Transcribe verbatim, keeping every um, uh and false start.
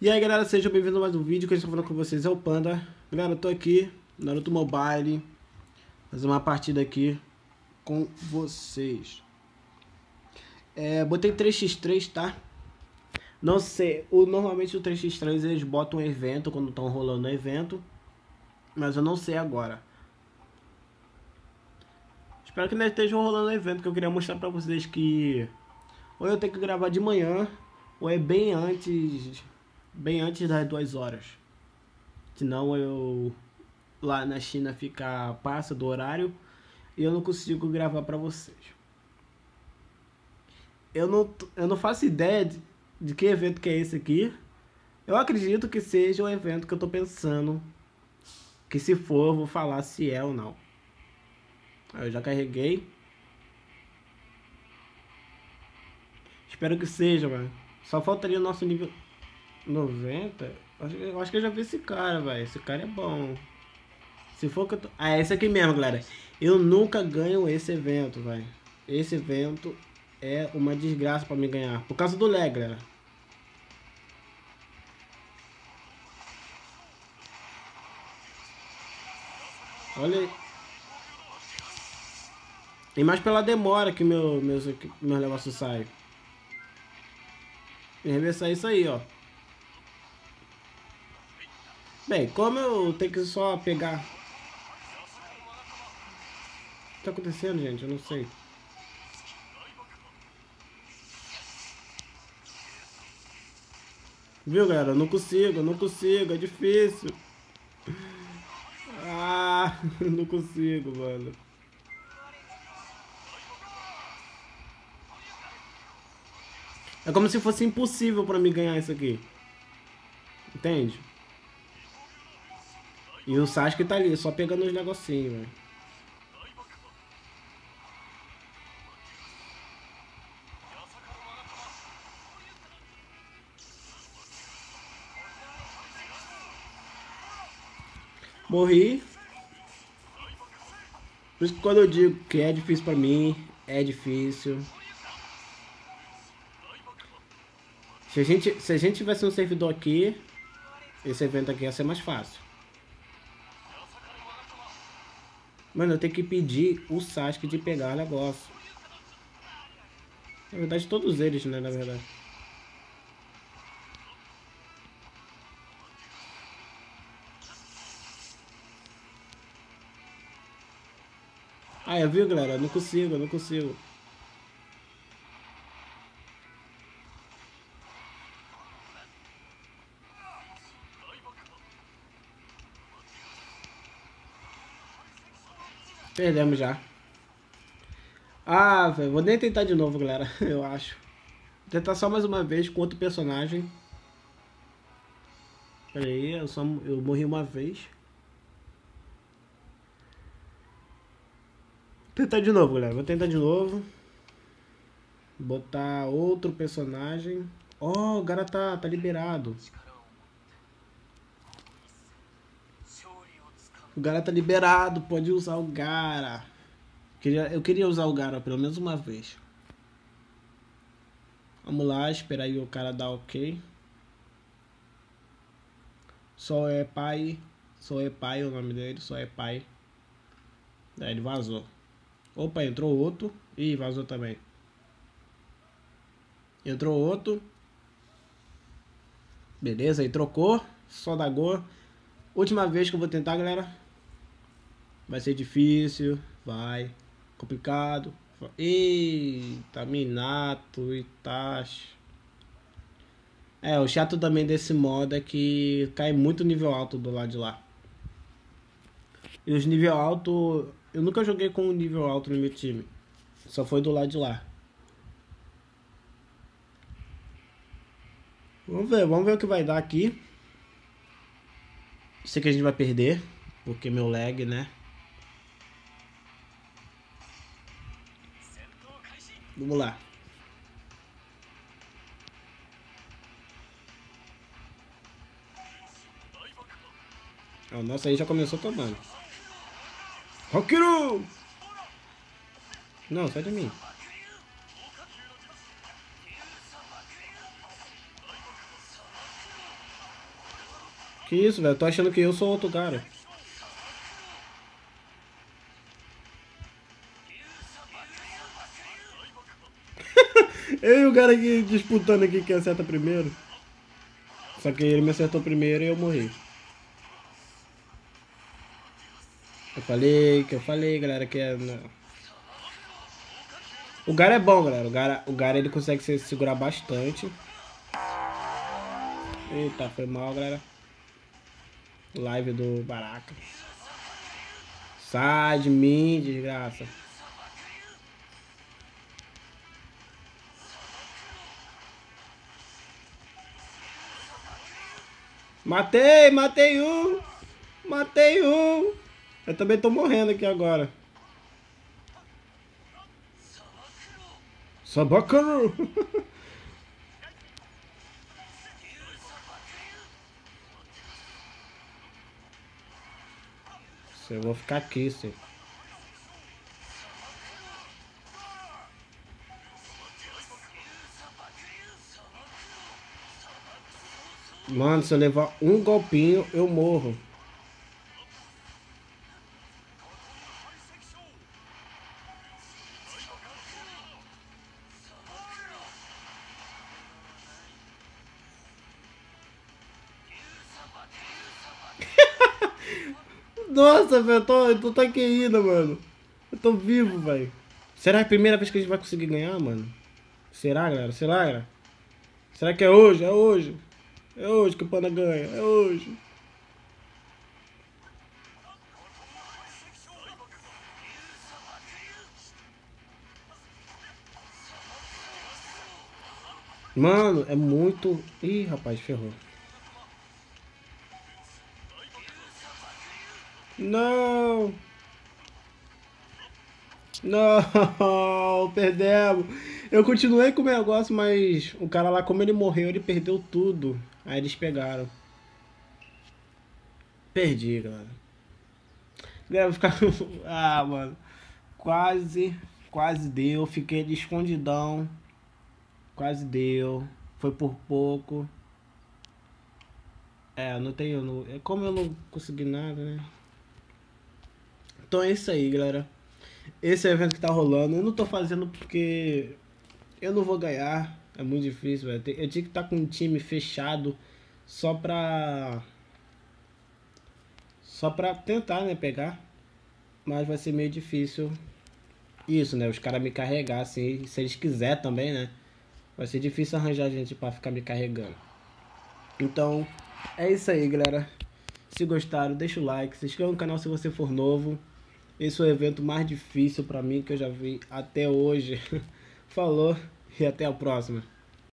E aí galera, sejam bem-vindos a mais um vídeo. Que eu estou falando com vocês é o Panda. Galera, eu tô aqui no Naruto Mobile, fazer uma partida aqui com vocês. É, botei três contra três, tá? Não sei, o, normalmente o três contra três eles botam um evento quando estão rolando um evento, mas eu não sei agora. Espero que não estejam rolando um evento, que eu queria mostrar pra vocês que ou eu tenho que gravar de manhã, ou é bem antes... bem antes das duas horas, senão eu lá na China fica passa do horário e eu não consigo gravar pra vocês. Eu não, eu não faço ideia de, de que evento que é esse aqui. Eu acredito que seja o evento que eu tô pensando, que se for eu vou falar se é ou não. Eu já carreguei. Espero que seja, mano. Só faltaria o nosso nível... noventa? Eu acho que eu já vi esse cara, velho. Esse cara é bom. Se for que eu tô... Ah, é esse aqui mesmo, galera. Eu nunca ganho esse evento, velho. Esse evento é uma desgraça pra me ganhar. Por causa do lag, galera. Olha aí. E mais pela demora que meu, meus, meus negócios saem. E reversar isso aí, ó. Bem, como eu tenho que só pegar... O que tá acontecendo, gente? Eu não sei. Viu, galera? Eu não consigo, eu não consigo. É difícil. Ah, eu não consigo, mano. É como se fosse impossível pra mim ganhar isso aqui. Entende? E o Sasuke tá ali, só pegando os negocinhos, velho. Morri. Por isso que quando eu digo que é difícil pra mim, é difícil. Se a gente, se a gente tivesse um servidor aqui, esse evento aqui ia ser mais fácil. Mano, eu tenho que pedir o Sasuke de pegar negócio. Na verdade, todos eles, né, na verdade. Ah, eu vi, galera? Eu não consigo, eu não consigo. Perdemos já. Ah, velho, vou nem tentar de novo, galera, eu acho. Vou tentar só mais uma vez com outro personagem. Pera aí, eu, só, eu morri uma vez. Vou tentar de novo, galera, vou tentar de novo. Botar outro personagem. Oh, o cara tá, tá liberado. O Gaara tá liberado, pode usar o Gaara. Eu queria usar o Gaara pelo menos uma vez. Vamos lá, esperar aí o cara dar ok. Só é pai. Só é pai o nome dele, só é pai. Daí ele vazou. Opa, entrou outro. Ih, vazou também. Entrou outro. Beleza, aí trocou. Só da Go. Última vez que eu vou tentar, galera. Vai ser difícil, vai, complicado. Eita, Minato, Itachi. É, o chato também desse modo é que cai muito nível alto do lado de lá. E os nível alto, eu nunca joguei com um nível alto no meu time. Só foi do lado de lá. Vamos ver, vamos ver o que vai dar aqui. Sei que a gente vai perder, porque meu lag, né? Vamos lá. Oh, nossa, aí já começou tomando. Hokiru! Não, sai de mim. Que isso, velho? Tô achando que eu sou outro cara. Eu e o cara aqui disputando aqui quem acerta primeiro. Só que ele me acertou primeiro e eu morri. Eu falei, que eu falei, galera, que é... O Gaara é bom, galera. O Gaara, o Gaara ele consegue se segurar bastante. Eita, foi mal, galera. Live do Baraka. Sai de mim, desgraça. Matei, matei um. Matei um. Eu também tô morrendo aqui agora. Sabaku! Eu vou ficar aqui, sim. Mano, se eu levar um golpinho, eu morro. Nossa, velho, eu tô, eu tô, tô aqui ainda, mano. Eu tô vivo, velho. Será que é a primeira vez que a gente vai conseguir ganhar, mano? Será, galera? Será, galera? Será que é hoje? É hoje. É hoje que o Panda ganha. É hoje. Mano, é muito... Ih, rapaz, ferrou. Não! Não! Perdemos! Eu continuei com o negócio, mas o cara lá, como ele morreu, ele perdeu tudo. Aí eles pegaram. Perdi, galera. Deve ficar... Ah, mano. Quase, quase deu. Fiquei de escondidão. Quase deu. Foi por pouco. É, eu não tenho... Não... Como eu não consegui nada, né? Então é isso aí, galera. Esse é o evento que tá rolando. Eu não tô fazendo porque eu não vou ganhar. É muito difícil, velho. Eu tinha que estar com um time fechado só pra... Só pra tentar, né, pegar. Mas vai ser meio difícil. Isso, né, os caras me carregar, assim. Se eles quiserem também, né. Vai ser difícil arranjar gente pra ficar me carregando. Então, é isso aí, galera. Se gostaram, deixa o like. Se inscreva no canal se você for novo. Esse é o evento mais difícil pra mim que eu já vi até hoje. Falou e até a próxima.